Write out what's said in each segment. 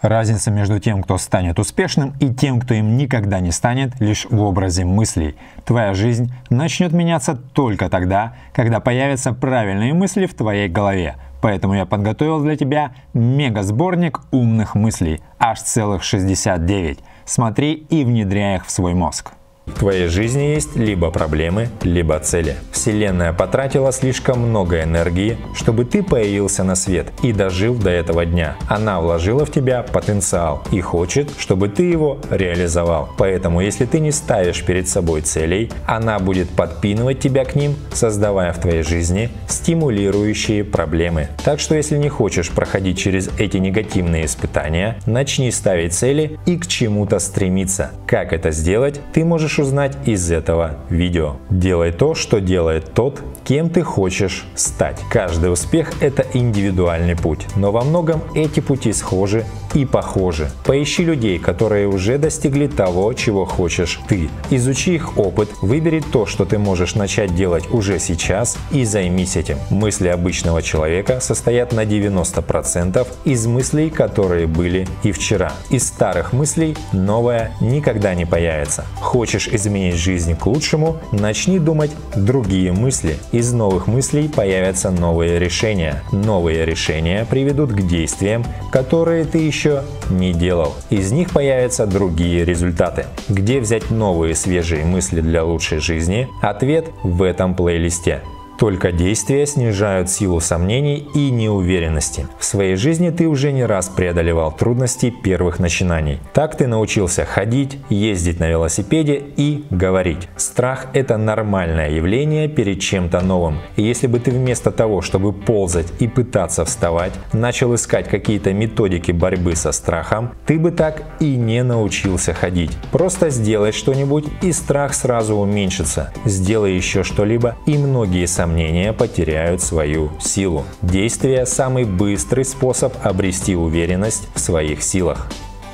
Разница между тем, кто станет успешным, и тем, кто им никогда не станет, лишь в образе мыслей. Твоя жизнь начнет меняться только тогда, когда появятся правильные мысли в твоей голове. Поэтому я подготовил для тебя мега-сборник умных мыслей, аж целых 69. Смотри и внедряй их в свой мозг. В твоей жизни есть либо проблемы, либо цели. Вселенная потратила слишком много энергии, чтобы ты появился на свет и дожил до этого дня. Она вложила в тебя потенциал и хочет, чтобы ты его реализовал. Поэтому, если ты не ставишь перед собой целей, она будет подпинывать тебя к ним, создавая в твоей жизни стимулирующие проблемы. Так что, если не хочешь проходить через эти негативные испытания, начни ставить цели и к чему-то стремиться. Как это сделать, ты можешь узнать из этого видео. Делай то, что делает тот, кем ты хочешь стать. Каждый успех – это индивидуальный путь, но во многом эти пути схожи и похожи. Поищи людей, которые уже достигли того, чего хочешь ты. Изучи их опыт, выбери то, что ты можешь начать делать уже сейчас, и займись этим. Мысли обычного человека состоят на 90% из мыслей, которые были и вчера. Из старых мыслей новое никогда не появится. Хочешь изменить жизнь к лучшему? Начни думать другие мысли. Из новых мыслей появятся новые решения. Новые решения приведут к действиям, которые ты еще не делал. Из них появятся другие результаты. Где взять новые свежие мысли для лучшей жизни? Ответ в этом плейлисте. Только действия снижают силу сомнений и неуверенности. В своей жизни ты уже не раз преодолевал трудности первых начинаний. Так ты научился ходить, ездить на велосипеде и говорить. Страх – это нормальное явление перед чем-то новым. И если бы ты вместо того, чтобы ползать и пытаться вставать, начал искать какие-то методики борьбы со страхом, ты бы так и не научился ходить. Просто сделай что-нибудь, и страх сразу уменьшится. Сделай еще что-либо, и многие сомнения потеряют свою силу. Действие – самый быстрый способ обрести уверенность в своих силах.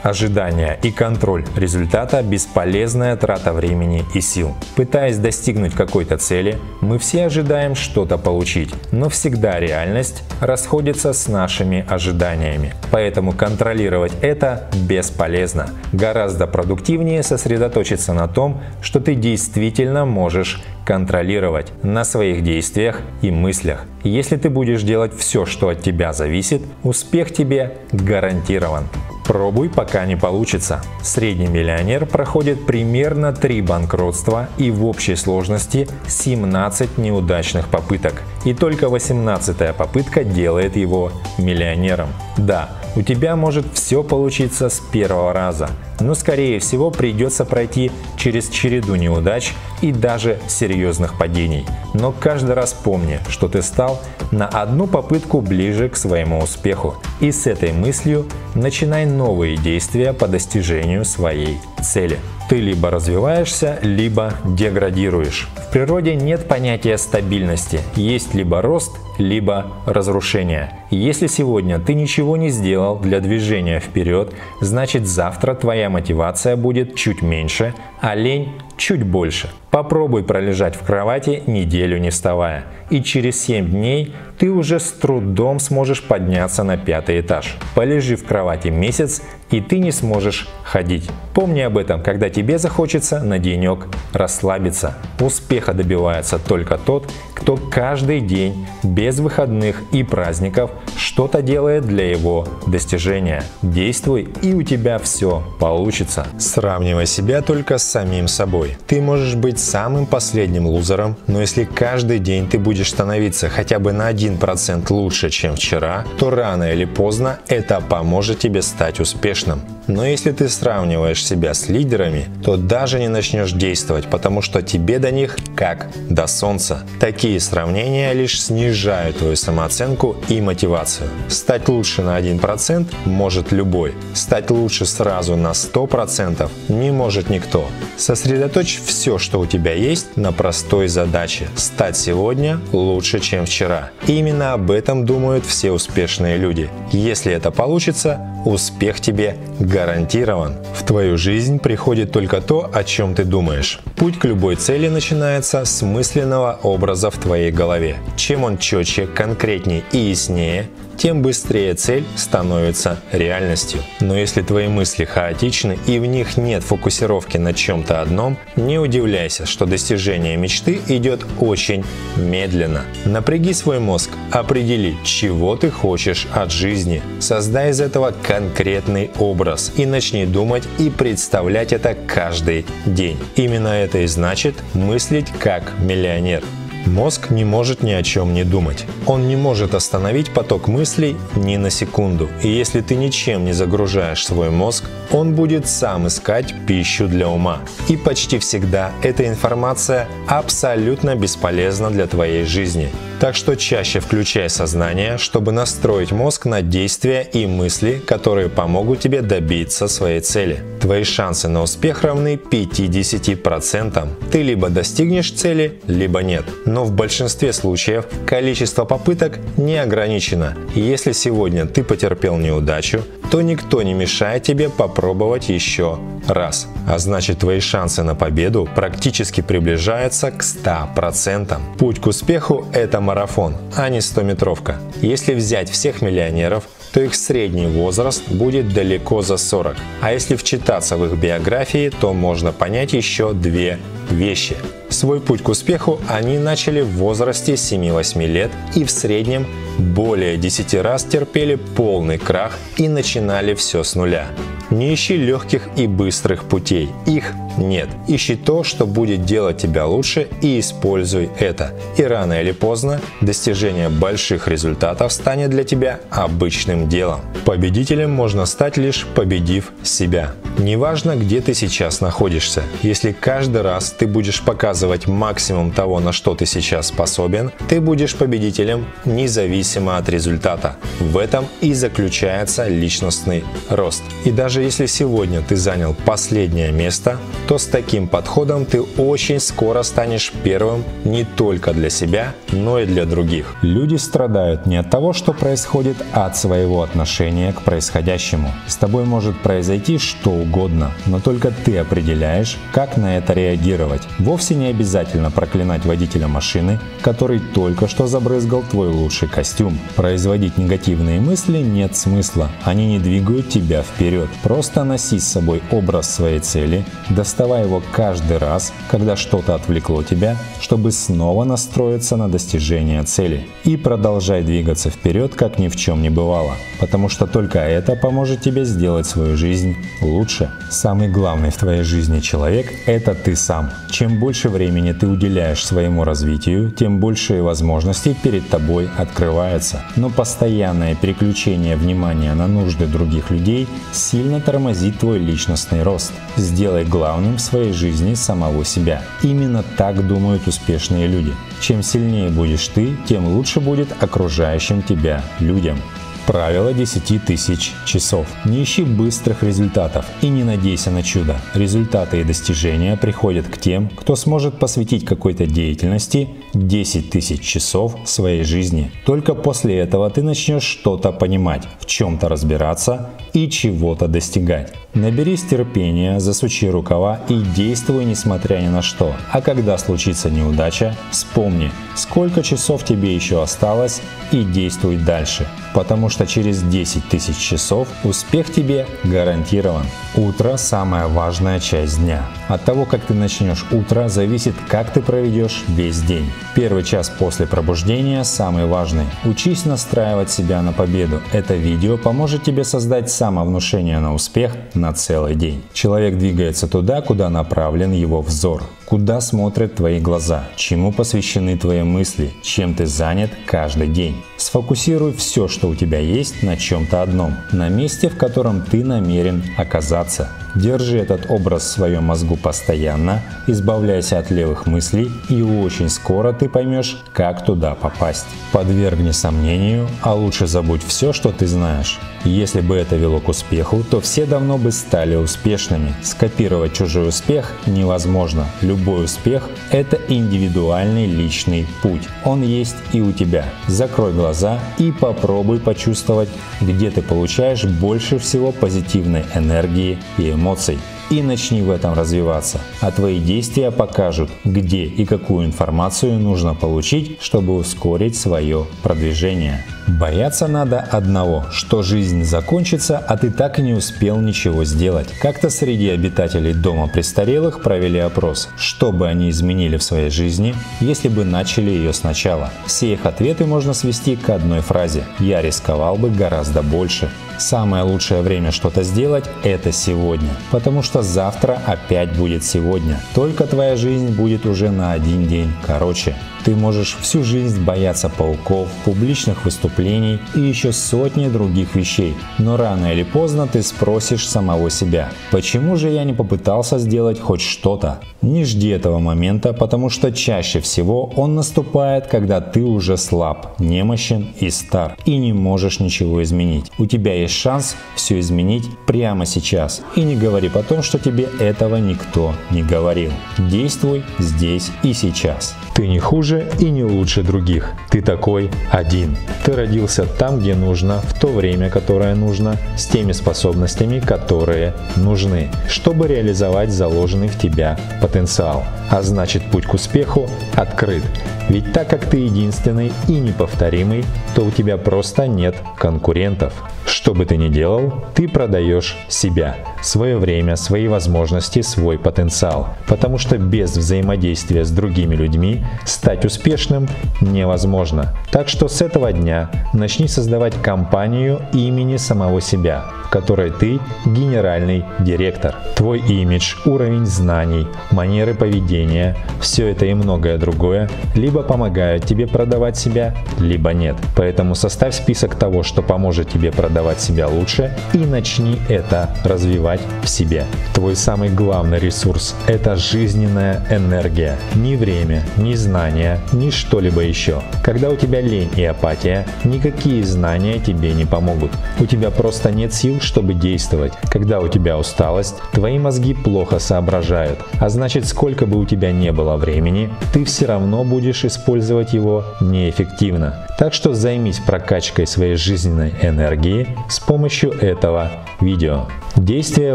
Ожидания и контроль результата – бесполезная трата времени и сил. Пытаясь достигнуть какой-то цели, мы все ожидаем что-то получить, но всегда реальность расходится с нашими ожиданиями. Поэтому контролировать это бесполезно. Гораздо продуктивнее сосредоточиться на том, что ты действительно можешь контролировать, на своих действиях и мыслях. Если ты будешь делать все, что от тебя зависит, успех тебе гарантирован. Пробуй, пока не получится. Средний миллионер проходит примерно 3 банкротства и в общей сложности 17 неудачных попыток. И только 18-я попытка делает его миллионером. Да, у тебя может все получиться с первого раза, но скорее всего придется пройти через череду неудач и даже серьезных падений. Но каждый раз помни, что ты стал на одну попытку ближе к своему успеху. И с этой мыслью начинай новые действия по достижению своей цели. Ты либо развиваешься, либо деградируешь. В природе нет понятия стабильности. Есть либо рост, либо разрушение. Если сегодня ты ничего не сделал для движения вперед, значит завтра твоя мотивация будет чуть меньше, а лень чуть больше. Попробуй пролежать в кровати неделю не вставая, и через 7 дней ты уже с трудом сможешь подняться на 5-й этаж. Полежи в кровати месяц, и ты не сможешь ходить. Помни об этом, когда тебе захочется на денек расслабиться. Успеха добивается только тот, кто каждый день без выходных и праздников что-то делает для его достижения. Действуй, и у тебя все получится. Сравнивай себя только с самим собой. Ты можешь быть самым последним лузером, но если каждый день ты будешь становиться хотя бы на 1% лучше, чем вчера, то рано или поздно это поможет тебе стать успешным. Но если ты сравниваешь себя с лидерами, то даже не начнешь действовать, потому что тебе до них как до солнца. Такие сравнения лишь снижают твою самооценку и мотивацию. Стать лучше на 1% может любой. Стать лучше сразу на 100% не может никто. Сосредоточь все, что у тебя есть, на простой задаче – стать сегодня лучше, чем вчера. И именно об этом думают все успешные люди. Если это получится, успех тебе гарантирован. В твою жизнь приходит только то, о чем ты думаешь. Путь к любой цели начинается с мысленного образа в твоей голове. Чем он четче, конкретнее и яснее, тем быстрее цель становится реальностью. Но если твои мысли хаотичны и в них нет фокусировки на чем-то одном, не удивляйся, что достижение мечты идет очень медленно. Напряги свой мозг, определи, чего ты хочешь от жизни. Создай из этого конкретный образ и начни думать и представлять это каждый день. Именно это и значит мыслить как миллионер. Мозг не может ни о чем не думать. Он не может остановить поток мыслей ни на секунду. И если ты ничем не загружаешь свой мозг, он будет сам искать пищу для ума. И почти всегда эта информация абсолютно бесполезна для твоей жизни. Так что чаще включай сознание, чтобы настроить мозг на действия и мысли, которые помогут тебе добиться своей цели. Твои шансы на успех равны 50%. Ты либо достигнешь цели, либо нет. Но в большинстве случаев количество попыток не ограничено. Если сегодня ты потерпел неудачу, то никто не мешает тебе попробовать еще раз. А значит, твои шансы на победу практически приближаются к 100%. Путь к успеху – это марафон, а не 100-метровка. Если взять всех миллионеров, то их средний возраст будет далеко за 40. А если вчитаться в их биографии, то можно понять еще две вещи. Свой путь к успеху они начали в возрасте 7-8 лет и в среднем более 10 раз терпели полный крах и начинали все с нуля. Не ищи легких и быстрых путей, их нет. Ищи то, что будет делать тебя лучше, и используй это. И рано или поздно достижение больших результатов станет для тебя обычным делом. Победителем можно стать, лишь победив себя. Неважно, где ты сейчас находишься, если каждый раз ты будешь показывать максимум того, на что ты сейчас способен, ты будешь победителем независимо от результата. В этом и заключается личностный рост. И даже если сегодня ты занял последнее место, то с таким подходом ты очень скоро станешь первым не только для себя, но и для других. Люди страдают не от того, что происходит, а от своего отношения к происходящему. С тобой может произойти что угодно, но только ты определяешь, как на это реагировать. Вовсе не обязательно проклинать водителя машины, который только что забрызгал твой лучший костюм. Производить негативные мысли нет смысла, они не двигают тебя вперед. Просто носи с собой образ своей цели, доставай его каждый раз, когда что-то отвлекло тебя, чтобы снова настроиться на достижение цели. И продолжай двигаться вперед, как ни в чем не бывало, потому что только это поможет тебе сделать свою жизнь лучше. Самый главный в твоей жизни человек – это ты сам. Чем больше времени ты уделяешь своему развитию, тем большие возможности перед тобой открываются. Но постоянное переключение внимания на нужды других людей сильно тормозит твой личностный рост. Сделай главным в своей жизни самого себя. Именно так думают успешные люди. Чем сильнее будешь ты, тем лучше будет окружающим тебя людям. Правило 10 000 часов. Не ищи быстрых результатов и не надейся на чудо. Результаты и достижения приходят к тем, кто сможет посвятить какой-то деятельности 10 000 часов своей жизни. Только после этого ты начнешь что-то понимать, в чем-то разбираться и чего-то достигать. Наберись терпения, засучи рукава и действуй несмотря ни на что. А когда случится неудача, вспомни, сколько часов тебе еще осталось, и действуй дальше. Потому что через 10 000 часов успех тебе гарантирован. Утро – самая важная часть дня. От того, как ты начнешь утро, зависит, как ты проведешь весь день. Первый час после пробуждения самый важный. Учись настраивать себя на победу. Это видео поможет тебе создать самовнушение на успех на целый день. Человек двигается туда, куда направлен его взор, куда смотрят твои глаза, чему посвящены твои мысли, чем ты занят каждый день. Сфокусируй все, что у тебя есть, на чем-то одном, на месте, в котором ты намерен оказаться. Держи этот образ в своем мозгу постоянно, избавляйся от левых мыслей, и очень скоро ты поймешь, как туда попасть. Подвергни сомнению, а лучше забудь все, что ты знаешь. Если бы это вело к успеху, то все давно бы стали успешными. Скопировать чужой успех невозможно. Любой успех – это индивидуальный личный путь. Он есть и у тебя. Закрой глаза и попробуй почувствовать, где ты получаешь больше всего позитивной энергии и эмоций. и начни в этом развиваться, а твои действия покажут, где и какую информацию нужно получить, чтобы ускорить свое продвижение. Бояться надо одного, что жизнь закончится, а ты так и не успел ничего сделать. Как-то среди обитателей дома престарелых провели опрос, что бы они изменили в своей жизни, если бы начали ее сначала. Все их ответы можно свести к одной фразе: «Я рисковал бы гораздо больше». Самое лучшее время что-то сделать – это сегодня, потому что завтра опять будет сегодня, только твоя жизнь будет уже на один день короче. Ты можешь всю жизнь бояться пауков, публичных выступлений и еще сотни других вещей, но рано или поздно ты спросишь самого себя: почему же я не попытался сделать хоть что-то? Не жди этого момента, потому что чаще всего он наступает, когда ты уже слаб, немощен и стар, и не можешь ничего изменить. У тебя есть шанс все изменить прямо сейчас, и не говори потом, что тебе этого никто не говорил. Действуй здесь и сейчас. Ты не хуже и не лучше других. Ты такой один. Ты родился там, где нужно, в то время, которое нужно, с теми способностями, которые нужны, чтобы реализовать заложенный в тебя потенциал. А значит, путь к успеху открыт. Ведь так как ты единственный и неповторимый, то у тебя просто нет конкурентов. Что бы ты ни делал, ты продаешь себя, свое время, свои возможности, свой потенциал. Потому что без взаимодействия с другими людьми стать успешным невозможно. Так что с этого дня начни создавать компанию имени самого себя, в которой ты генеральный директор. Твой имидж, уровень знаний, манеры поведения, все это и многое другое либо помогают тебе продавать себя, либо нет. Поэтому составь список того, что поможет тебе продавать себя лучше, и начни это развивать в себе. Твой самый главный ресурс – это жизненная энергия. Ни время, ни знания, ни что-либо еще. Когда у тебя лень и апатия, никакие знания тебе не помогут. У тебя просто нет сил, чтобы действовать. Когда у тебя усталость, твои мозги плохо соображают. А значит, сколько бы у тебя не было времени, ты все равно будешь использовать его неэффективно. Так что займись прокачкой своей жизненной энергии с помощью этого видео. Действия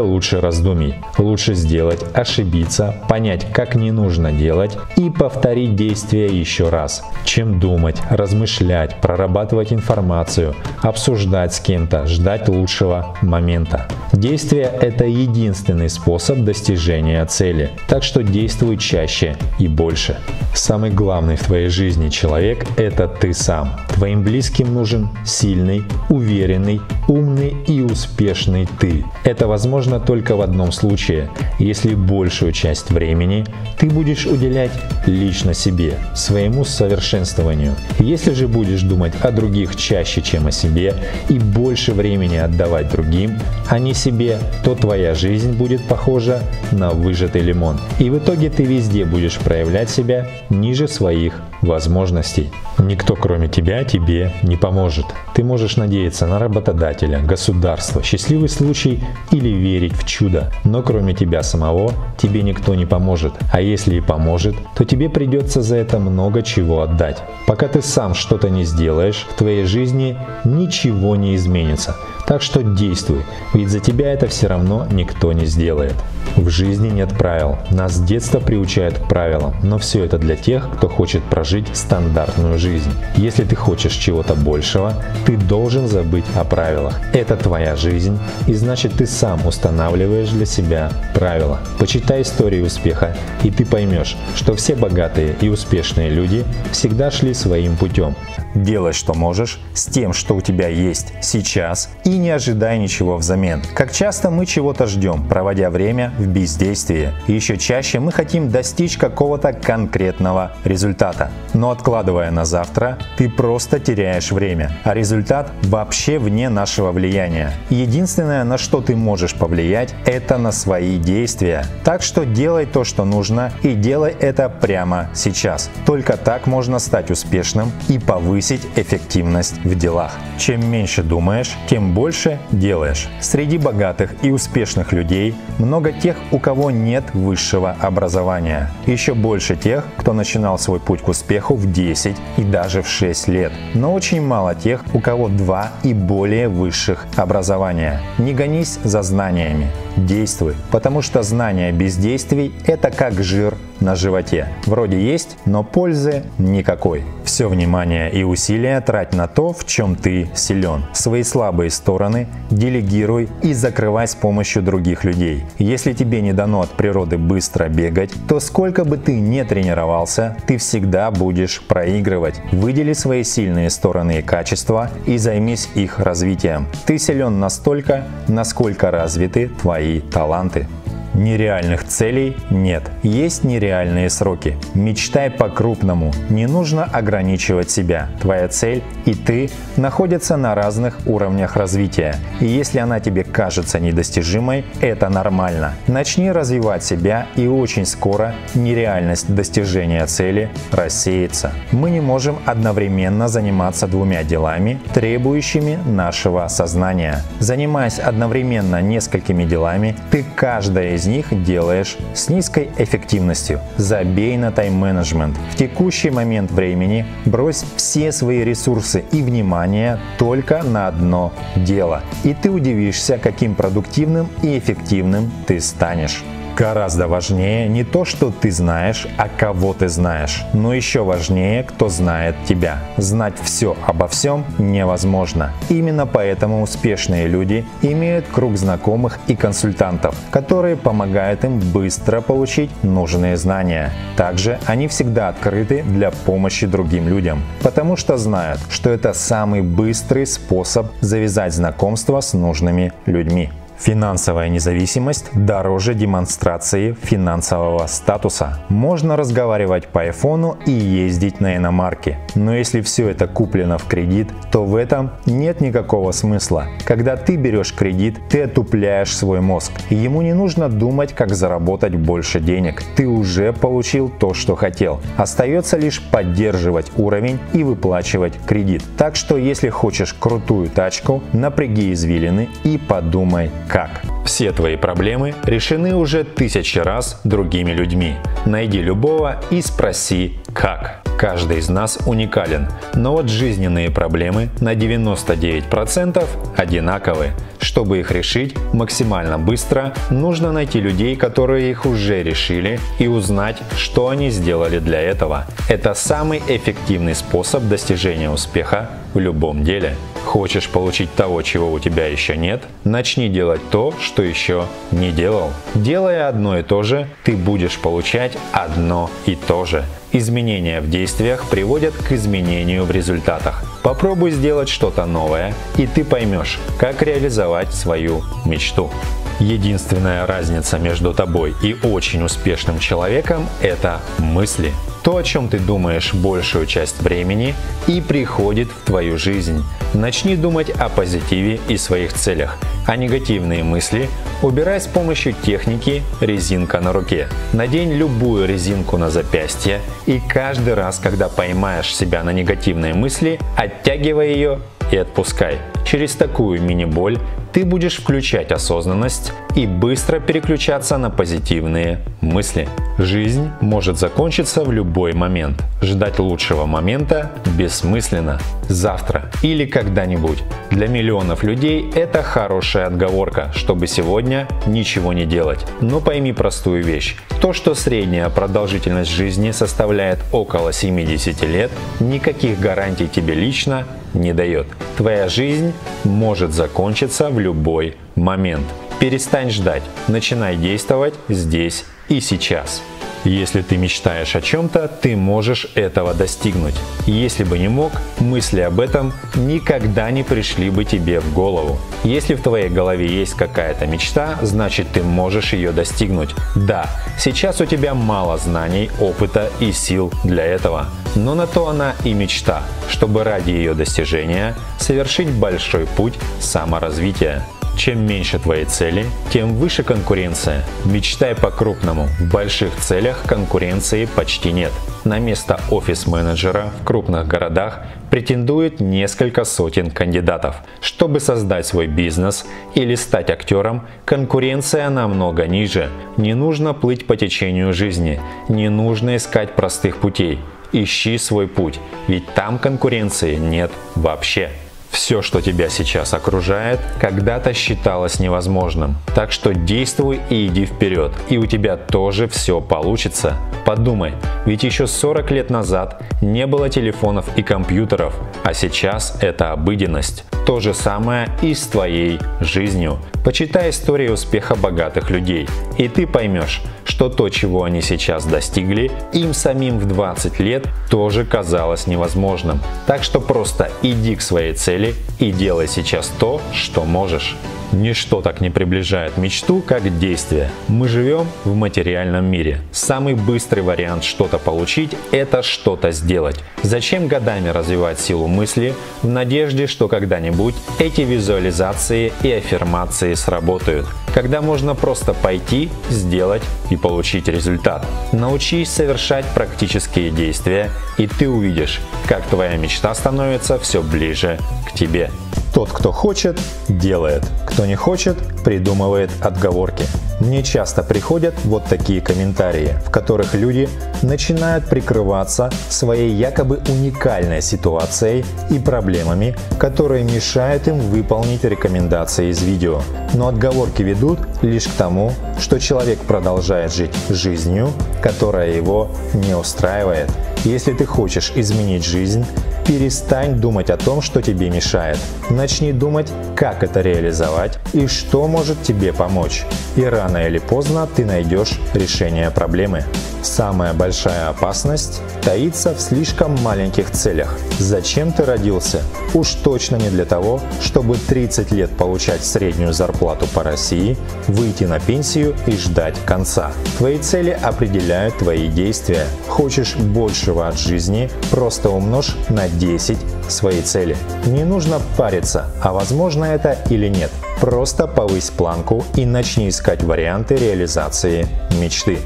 лучше раздумий. Лучше сделать, ошибиться, понять, как не нужно делать, и повторить действия еще раз, чем думать, размышлять, прорабатывать информацию, обсуждать с кем-то, ждать лучшего момента. Действия – это единственный способ достижения цели, так что действуй чаще и больше. Самый главный в твоей жизни человек – это ты сам. Твоим близким нужен сильный, уверенный, умный и успешный ты. Это возможно только в одном случае, если большую часть времени ты будешь уделять лично себе, своему совершенствованию. Если же будешь думать о других чаще, чем о себе, и больше времени отдавать другим, а не себе, то твоя жизнь будет похожа на выжатый лимон. И в итоге ты везде будешь проявлять себя ниже своих возможностей. Никто, кроме тебя, тебе не поможет. Ты можешь надеяться на работодателя, государство, счастливый случай или верить в чудо, но кроме тебя самого тебе никто не поможет. А если и поможет, то тебе придется за это много чего отдать. Пока ты сам что-то не сделаешь, в твоей жизни ничего не изменится. Так что действуй, ведь за тебя это все равно никто не сделает. В жизни нет правил. Нас с детства приучают к правилам, но все это для тех, кто хочет прожить стандартную жизнь. Если ты хочешь чего-то большего, ты должен забыть о правилах. Это твоя жизнь, и значит, ты сам устанавливаешь для себя правила. Почитай истории успеха, и ты поймешь, что все богатые и успешные люди всегда шли своим путем. Делай, что можешь, с тем, что у тебя есть сейчас, и не ожидай ничего взамен. Как часто мы чего-то ждем, проводя время в бездействии. И еще чаще мы хотим достичь какого-то конкретного результата. Но откладывая на завтра, ты просто теряешь время, а результат вообще вне нашего влияния. Единственное, на что ты можешь повлиять, это на свои действия. Так что делай то, что нужно, и делай это прямо сейчас. Только так можно стать успешным и повысить эффективность в делах. Чем меньше думаешь, тем больше делаешь. Среди богатых и успешных людей много тех, у кого нет высшего образования. Еще больше тех, кто начинал свой путь к успеху в 10 и даже в 6 лет. Но очень мало тех, у у кого 2 и более высших образования. Не гонись за знаниями, действуй, потому что знания без действий – это как жир на животе. Вроде есть, но пользы никакой. Все внимание и усилия трать на то, в чем ты силен. Свои слабые стороны делегируй и закрывай с помощью других людей. Если тебе не дано от природы быстро бегать, то сколько бы ты ни тренировался, ты всегда будешь проигрывать. Выдели свои сильные стороны и качества и займись их развитием. Ты силен настолько, насколько развиты твои таланты. Нереальных целей нет. Есть нереальные сроки. Мечтай по-крупному. Не нужно ограничивать себя. Твоя цель и ты находятся на разных уровнях развития. И если она тебе кажется недостижимой, это нормально. Начни развивать себя, и очень скоро нереальность достижения цели рассеется. Мы не можем одновременно заниматься двумя делами, требующими нашего сознания. Занимаясь одновременно несколькими делами, ты каждое из них делаешь с низкой эффективностью. Забей на тайм-менеджмент. В текущий момент времени брось все свои ресурсы и внимание только на одно дело. И ты удивишься, каким продуктивным и эффективным ты станешь. Гораздо важнее не то, что ты знаешь, а кого ты знаешь. Но еще важнее, кто знает тебя. Знать все обо всем невозможно. Именно поэтому успешные люди имеют круг знакомых и консультантов, которые помогают им быстро получить нужные знания. Также они всегда открыты для помощи другим людям, потому что знают, что это самый быстрый способ завязать знакомство с нужными людьми. Финансовая независимость дороже демонстрации финансового статуса. Можно разговаривать по айфону и ездить на иномарке, но если все это куплено в кредит, то в этом нет никакого смысла. Когда ты берешь кредит, ты отупляешь свой мозг. Ему не нужно думать, как заработать больше денег. Ты уже получил то, что хотел. Остается лишь поддерживать уровень и выплачивать кредит. Так что, если хочешь крутую тачку, напряги извилины и подумай, как. Все твои проблемы решены уже тысячи раз другими людьми. Найди любого и спроси, как. Каждый из нас уникален, но вот жизненные проблемы на 99% одинаковы. Чтобы их решить максимально быстро, нужно найти людей, которые их уже решили, и узнать, что они сделали для этого. Это самый эффективный способ достижения успеха в любом деле. Хочешь получить того, чего у тебя еще нет? Начни делать то, что еще не делал. Делая одно и то же, ты будешь получать одно и то же. Изменения в действиях приводят к изменению в результатах. Попробуй сделать что-то новое, и ты поймешь, как реализовать свою мечту. Единственная разница между тобой и очень успешным человеком – это мысли. То, о чем ты думаешь большую часть времени, и приходит в твою жизнь. Начни думать о позитиве и своих целях, а негативные мысли убирай с помощью техники «резинка на руке». Надень любую резинку на запястье, и каждый раз, когда поймаешь себя на негативной мысли, оттягивай ее и отпускай. Через такую мини-боль ты будешь включать осознанность и быстро переключаться на позитивные мысли. Жизнь может закончиться в любой момент. Ждать лучшего момента бессмысленно. Завтра или когда-нибудь. Для миллионов людей это хорошая отговорка, чтобы сегодня ничего не делать. Но пойми простую вещь. То, что средняя продолжительность жизни составляет около 70 лет, никаких гарантий тебе лично не дает. Твоя жизнь может закончиться в любой момент. Перестань ждать, начинай действовать здесь и сейчас. Если ты мечтаешь о чем-то, ты можешь этого достигнуть. Если бы не мог, мысли об этом никогда не пришли бы тебе в голову. Если в твоей голове есть какая-то мечта, значит ты можешь ее достигнуть. Да, сейчас у тебя мало знаний, опыта и сил для этого. Но на то она и мечта, чтобы ради ее достижения совершить большой путь саморазвития. Чем меньше твои цели, тем выше конкуренция. Мечтай по-крупному. В больших целях конкуренции почти нет. На место офис-менеджера в крупных городах претендует несколько сотен кандидатов. Чтобы создать свой бизнес или стать актером, конкуренция намного ниже. Не нужно плыть по течению жизни, не нужно искать простых путей. Ищи свой путь, ведь там конкуренции нет вообще. Все, что тебя сейчас окружает, когда-то считалось невозможным. Так что действуй и иди вперед, и у тебя тоже все получится. Подумай, ведь еще 40 лет назад не было телефонов и компьютеров, а сейчас это обыденность. То же самое и с твоей жизнью. Почитай истории успеха богатых людей, и ты поймешь, что то, чего они сейчас достигли, им самим в 20 лет тоже казалось невозможным. Так что просто иди к своей цели и делай сейчас то, что можешь. Ничто так не приближает мечту, как действие. Мы живем в материальном мире. Самый быстрый вариант что-то получить – это что-то сделать. Зачем годами развивать силу мысли в надежде, что когда-нибудь эти визуализации и аффирмации сработают? Когда можно просто пойти, сделать и получить результат. Научись совершать практические действия, и ты увидишь, как твоя мечта становится все ближе к тебе. Тот, кто хочет, делает. Кто не хочет, придумывает отговорки. Мне часто приходят вот такие комментарии, в которых люди начинают прикрываться своей якобы уникальной ситуацией и проблемами, которые мешают им выполнить рекомендации из видео. Но отговорки ведут лишь к тому, что человек продолжает жить жизнью, которая его не устраивает. Если ты хочешь изменить жизнь, перестань думать о том, что тебе мешает. Начни думать, как это реализовать и что может тебе помочь. И рано или поздно ты найдешь решение проблемы. Самая большая опасность таится в слишком маленьких целях. Зачем ты родился? Уж точно не для того, чтобы 30 лет получать среднюю зарплату по России, выйти на пенсию и ждать конца. Твои цели определяют твои действия. Хочешь большего от жизни? Просто умножь на 10 свои цели. Не нужно париться, а возможно это или нет. Просто повысь планку и начни искать варианты реализации мечты.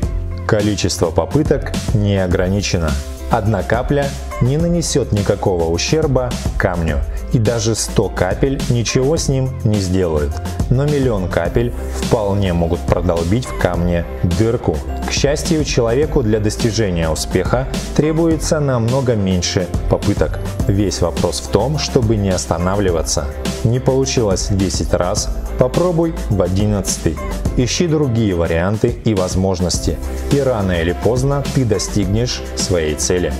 Количество попыток не ограничено. Одна капля не нанесет никакого ущерба камню, и даже 100 капель ничего с ним не сделают. Но миллион капель вполне могут продолбить в камне дырку. К счастью, человеку для достижения успеха требуется намного меньше попыток. Весь вопрос в том, чтобы не останавливаться. Не получилось 10 раз, попробуй в 11-й. Ищи другие варианты и возможности, и рано или поздно ты достигнешь своей цели.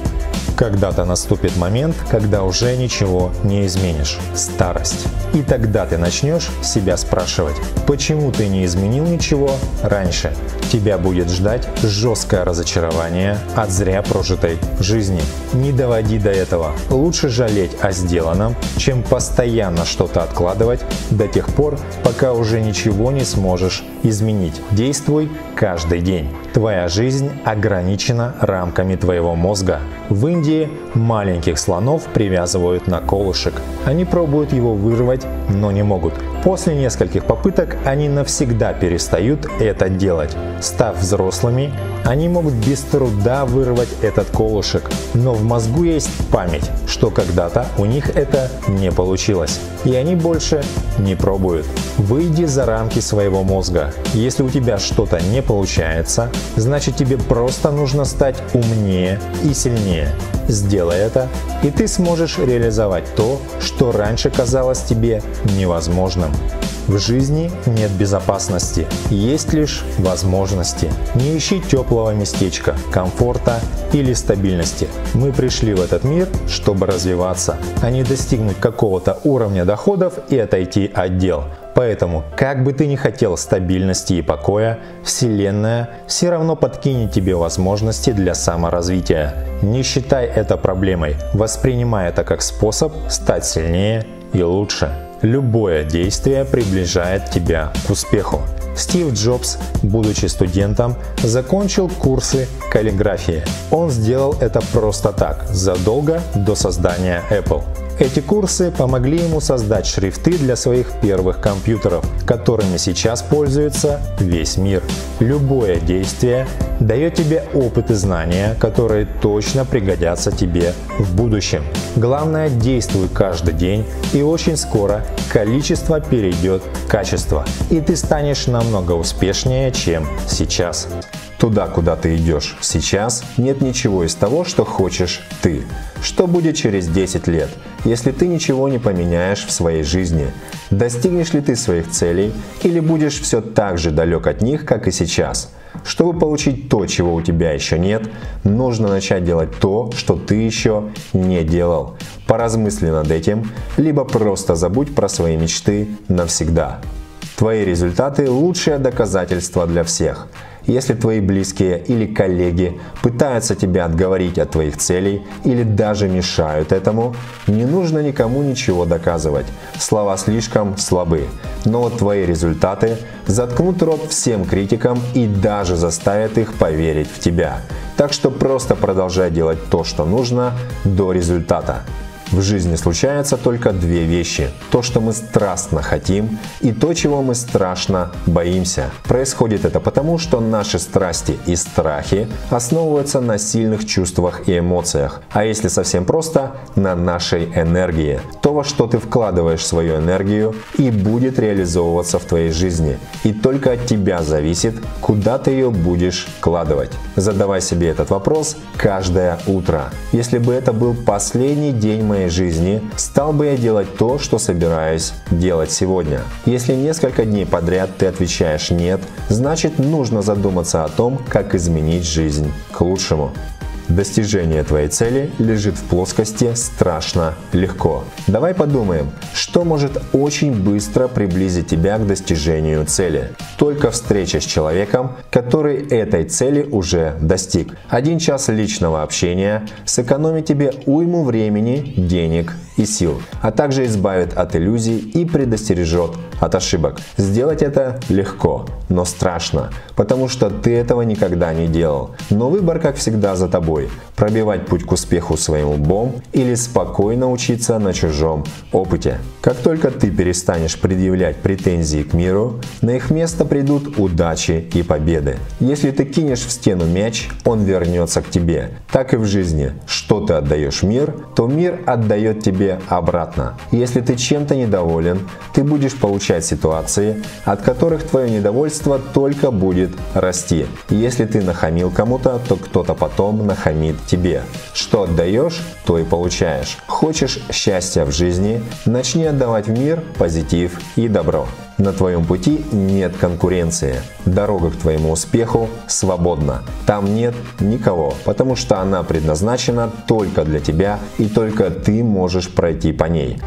Когда-то наступит момент, когда уже ничего не изменишь – старость. И тогда ты начнешь себя спрашивать, почему ты не изменил ничего раньше. Тебя будет ждать жесткое разочарование от зря прожитой жизни. Не доводи до этого. Лучше жалеть о сделанном, чем постоянно что-то откладывать до тех пор, пока уже ничего не сможешь изменить. Действуй каждый день. Твоя жизнь ограничена рамками твоего мозга. В Индии маленьких слонов привязывают на колышек. Они пробуют его вырвать, но не могут. После нескольких попыток они навсегда перестают это делать. Став взрослыми, они могут без труда вырвать этот колышек. Но в мозгу есть память, что когда-то у них это не получилось, и они больше не пробуют. Выйди за рамки своего мозга. Если у тебя что-то не получается, значит тебе просто нужно стать умнее и сильнее. Сделай это, и ты сможешь реализовать то, что раньше казалось тебе невозможным. В жизни нет безопасности, есть лишь возможности. Не ищи теплого местечка, комфорта или стабильности. Мы пришли в этот мир, чтобы развиваться, а не достигнуть какого-то уровня доходов и отойти от дел. Поэтому, как бы ты ни хотел стабильности и покоя, Вселенная все равно подкинет тебе возможности для саморазвития. Не считай это проблемой, воспринимай это как способ стать сильнее и лучше. Любое действие приближает тебя к успеху. Стив Джобс, будучи студентом, закончил курсы каллиграфии. Он сделал это просто так, задолго до создания Apple. Эти курсы помогли ему создать шрифты для своих первых компьютеров, которыми сейчас пользуется весь мир. Любое действие дает тебе опыт и знания, которые точно пригодятся тебе в будущем. Главное, действуй каждый день, и очень скоро количество перейдет в качество, и ты станешь намного успешнее, чем сейчас. Туда, куда ты идешь сейчас, нет ничего из того, что хочешь ты. Что будет через 10 лет, если ты ничего не поменяешь в своей жизни? Достигнешь ли ты своих целей или будешь все так же далек от них, как и сейчас? Чтобы получить то, чего у тебя еще нет, нужно начать делать то, что ты еще не делал. Поразмысли над этим, либо просто забудь про свои мечты навсегда. Твои результаты – лучшее доказательство для всех. Если твои близкие или коллеги пытаются тебя отговорить от твоих целей или даже мешают этому, не нужно никому ничего доказывать. Слова слишком слабы, но твои результаты заткнут рот всем критикам и даже заставят их поверить в тебя. Так что просто продолжай делать то, что нужно, до результата. В жизни случаются только две вещи: то, что мы страстно хотим, и то, чего мы страшно боимся. Происходит это потому, что наши страсти и страхи основываются на сильных чувствах и эмоциях, а если совсем просто, на нашей энергии. То, во что ты вкладываешь свою энергию, и будет реализовываться в твоей жизни. И только от тебя зависит, куда ты ее будешь вкладывать. Задавай себе этот вопрос каждое утро. Если бы это был последний день моей жизни, стал бы я делать то, что собираюсь делать сегодня? Если несколько дней подряд ты отвечаешь «нет», значит, нужно задуматься о том, как изменить жизнь к лучшему. Достижение твоей цели лежит в плоскости «страшно легко». Давай подумаем, что может очень быстро приблизить тебя к достижению цели. Только встреча с человеком, который этой цели уже достиг. 1 час личного общения сэкономит тебе уйму времени, денег и сил, а также избавит от иллюзий и предостережет от ошибок. Сделать это легко, но страшно, потому что ты этого никогда не делал. Но выбор, как всегда, за тобой: пробивать путь к успеху своим лбом или спокойно учиться на чужом опыте. Как только ты перестанешь предъявлять претензии к миру, на их место придут удачи и победы. Если ты кинешь в стену мяч, он вернется к тебе. Так и в жизни: что ты отдаешь мир, то мир отдает тебе обратно. Если ты чем-то недоволен, ты будешь получать ситуации, от которых твое недовольство только будет расти. Если ты нахамил кому-то, то кто-то потом нахамит тебе. Что отдаешь, то и получаешь. Хочешь счастья в жизни, начни отдавать в мир позитив и добро. На твоем пути нет конкуренции. Дорога к твоему успеху свободна. Там нет никого, потому что она предназначена только для тебя, и только ты можешь пройти по ней.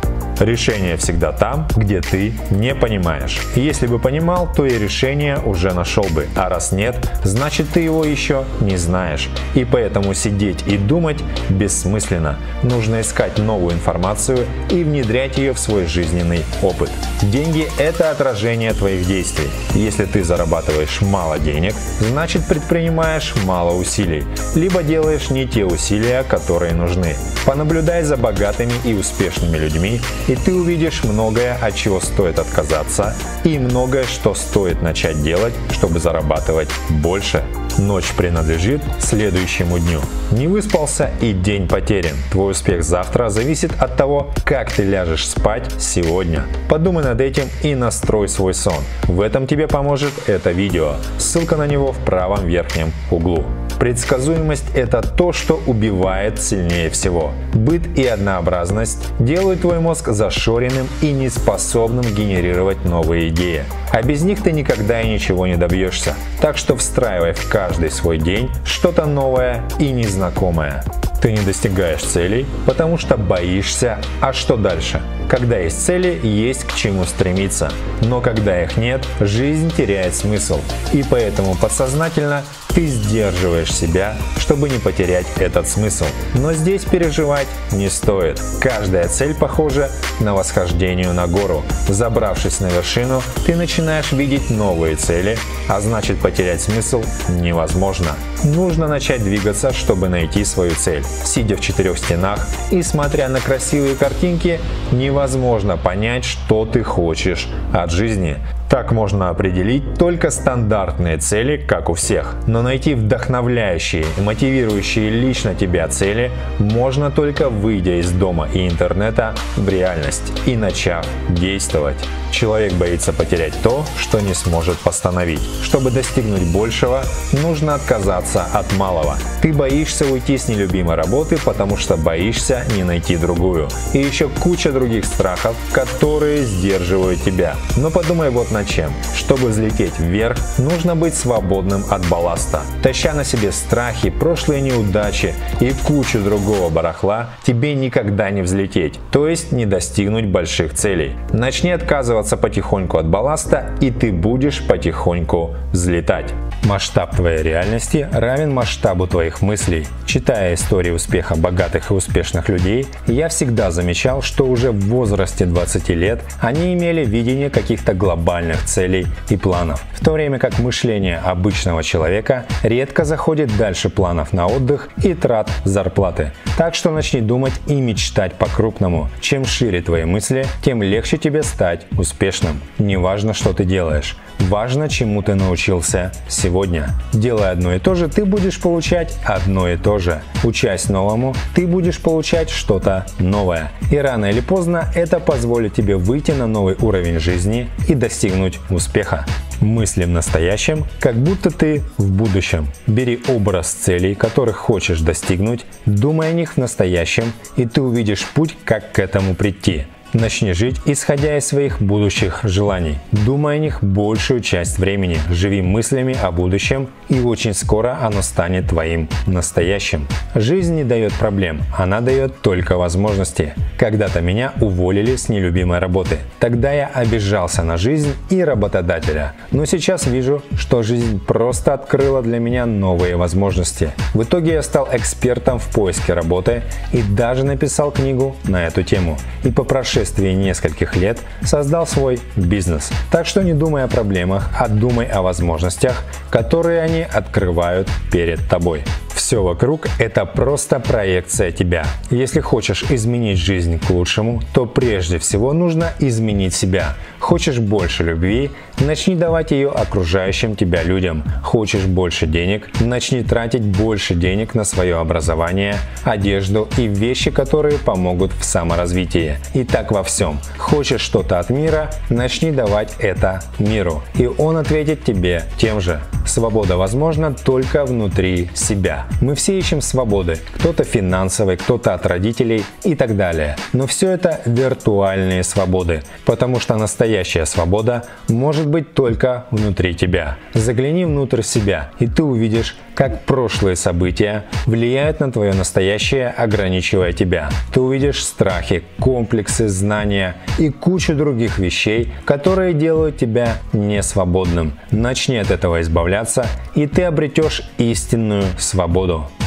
Решение всегда там, где ты не понимаешь. Если бы понимал, то и решение уже нашел бы. А раз нет, значит, ты его еще не знаешь. И поэтому сидеть и думать бессмысленно. Нужно искать новую информацию и внедрять ее в свой жизненный опыт. Деньги – это отражение твоих действий. Если ты зарабатываешь мало денег, значит, предпринимаешь мало усилий, либо делаешь не те усилия, которые нужны. Понаблюдай за богатыми и успешными людьми, и ты увидишь многое, от чего стоит отказаться, и многое, что стоит начать делать, чтобы зарабатывать больше. Ночь принадлежит следующему дню. Не выспался, и день потерян. Твой успех завтра зависит от того, как ты ляжешь спать сегодня. Подумай над этим и настрой свой сон. В этом тебе поможет это видео. Ссылка на него в правом верхнем углу. Предсказуемость – это то, что убивает сильнее всего. Быт и однообразность делают твой мозг зашоренным и неспособным генерировать новые идеи. А без них ты никогда и ничего не добьешься. Так что встраивай в каждый свой день что-то новое и незнакомое. Ты не достигаешь целей, потому что боишься, а что дальше? Когда есть цели, есть к чему стремиться. Но когда их нет, жизнь теряет смысл. И поэтому подсознательно ты сдерживаешь себя, чтобы не потерять этот смысл. Но здесь переживать не стоит. Каждая цель похожа на восхождение на гору. Забравшись на вершину, ты начинаешь видеть новые цели, а значит, потерять смысл невозможно. Нужно начать двигаться, чтобы найти свою цель. Сидя в 4 стенах и смотря на красивые картинки, невозможно понять, что ты хочешь от жизни. Так можно определить только стандартные цели, как у всех, но найти вдохновляющие и мотивирующие лично тебя цели можно только выйдя из дома и интернета в реальность и начав действовать. Человек боится потерять то, что не сможет восстановить. Чтобы достигнуть большего, нужно отказаться от малого. Ты боишься уйти с нелюбимой работы, потому что боишься не найти другую. И еще куча других страхов, которые сдерживают тебя. Но подумай вот над чем. Чтобы взлететь вверх, нужно быть свободным от балласта. Таща на себе страхи, прошлые неудачи и кучу другого барахла, тебе никогда не взлететь, то есть не достигнуть больших целей. Начни отказываться потихоньку от балласта, и ты будешь потихоньку взлетать. Масштаб твоей реальности равен масштабу твоих мыслей. Читая истории успеха богатых и успешных людей, я всегда замечал, что уже в возрасте 20 лет они имели видение каких-то глобальных целей и планов, в то время как мышление обычного человека редко заходит дальше планов на отдых и трат зарплаты. Так что начни думать и мечтать по-крупному. Чем шире твои мысли, тем легче тебе стать успешным. Не важно, что ты делаешь. Важно, чему ты научился сегодня. Делая одно и то же, ты будешь получать одно и то же. Учась новому, ты будешь получать что-то новое. И рано или поздно это позволит тебе выйти на новый уровень жизни и достигнуть успеха. Мысли в настоящем, как будто ты в будущем. Бери образ целей, которых хочешь достигнуть, думай о них в настоящем, и ты увидишь путь, как к этому прийти. Начни жить, исходя из своих будущих желаний. Думай о них большую часть времени. Живи мыслями о будущем, и очень скоро оно станет твоим настоящим. Жизнь не дает проблем, она дает только возможности. Когда-то меня уволили с нелюбимой работы. Тогда я обижался на жизнь и работодателя. Но сейчас вижу, что жизнь просто открыла для меня новые возможности. В итоге я стал экспертом в поиске работы и даже написал книгу на эту тему. И по прошествии нескольких лет создал свой бизнес. Так что не думай о проблемах, а думай о возможностях, которые они открывают перед тобой. Все вокруг – это просто проекция тебя. Если хочешь изменить жизнь к лучшему, то прежде всего нужно изменить себя. Хочешь больше любви – начни давать ее окружающим тебя людям. Хочешь больше денег – начни тратить больше денег на свое образование, одежду и вещи, которые помогут в саморазвитии. И так во всем. Хочешь что-то от мира – начни давать это миру. И он ответит тебе тем же. Свобода возможна только внутри себя. Мы все ищем свободы, кто-то финансовой, кто-то от родителей и так далее. Но все это виртуальные свободы, потому что настоящая свобода может быть только внутри тебя. Загляни внутрь себя, и ты увидишь, как прошлые события влияют на твое настоящее, ограничивая тебя. Ты увидишь страхи, комплексы, знания и кучу других вещей, которые делают тебя несвободным. Начни от этого избавляться, и ты обретешь истинную свободу.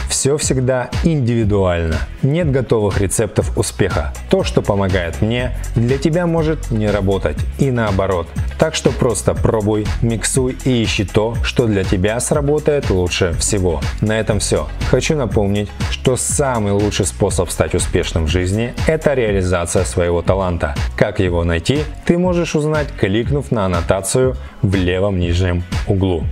Все всегда индивидуально. Нет готовых рецептов успеха. То, что помогает мне, для тебя может не работать. И наоборот. Так что просто пробуй, миксуй и ищи то, что для тебя сработает лучше всего. На этом все. Хочу напомнить, что самый лучший способ стать успешным в жизни – это реализация своего таланта. Как его найти, ты можешь узнать, кликнув на аннотацию в левом нижнем углу.